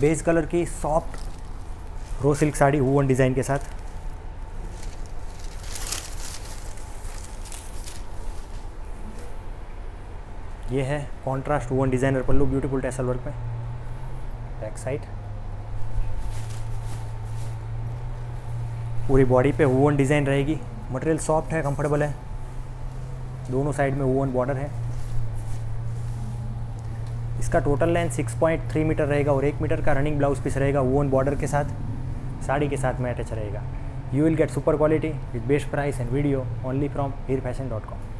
Beige colour की soft raw silk sari woven design के साथ। ये है contrast woven designer pallu, beautiful tassel work में। बैक साइड पूरी बॉडी पे वूवन डिज़ाइन रहेगी। मटेरियल सॉफ्ट है, कंफर्टेबल है, दोनों साइड में वूवन बॉर्डर है। इसका टोटल लेंथ 6.3 मीटर रहेगा और 1 मीटर का रनिंग ब्लाउज पीस रहेगा, वूवन बॉर्डर के साथ, साड़ी के साथ में अटैच रहेगा। You will get super quality with best price and video only from heerfashion.com।